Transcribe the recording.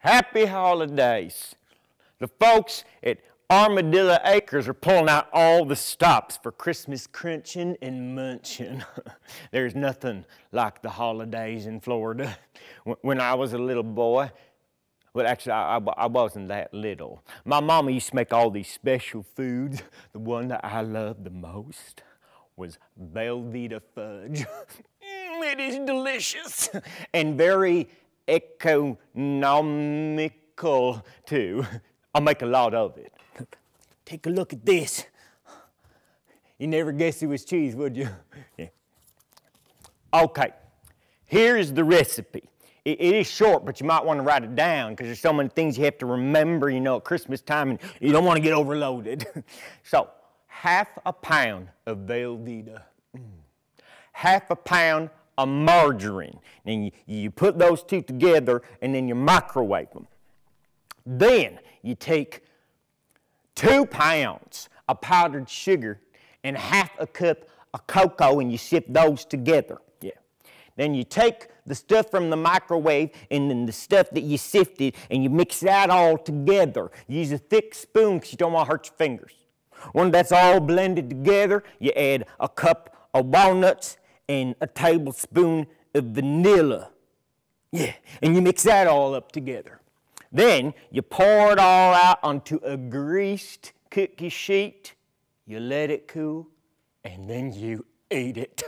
Happy holidays. The folks at Armadillo Acres are pulling out all the stops for Christmas crunching and munching. There's nothing like the holidays in Florida. When I was a little boy, well, actually, I wasn't that little. My mama used to make all these special foods. The one that I loved the most was Velveeta fudge. It is delicious and very economical, too. I make a lot of it. Take a look at this. You never guessed it was cheese, would you? Yeah. Okay, here is the recipe. It is short, but you might want to write it down because there's so many things you have to remember, you know, at Christmas time, and you don't want to get overloaded. So, 1/2 pound of Velveeta, 1/2 pound of margarine. And you put those two together and then you microwave them. Then you take 2 pounds of powdered sugar and 1/2 cup of cocoa and you sift those together. Yeah. Then you take the stuff from the microwave and then the stuff that you sifted and you mix that all together. You use a thick spoon because you don't want to hurt your fingers. When that's all blended together, you add 1 cup of walnuts and 1 tablespoon of vanilla. Yeah, and you mix that all up together. Then you pour it all out onto a greased cookie sheet. You let it cool, and then you eat it.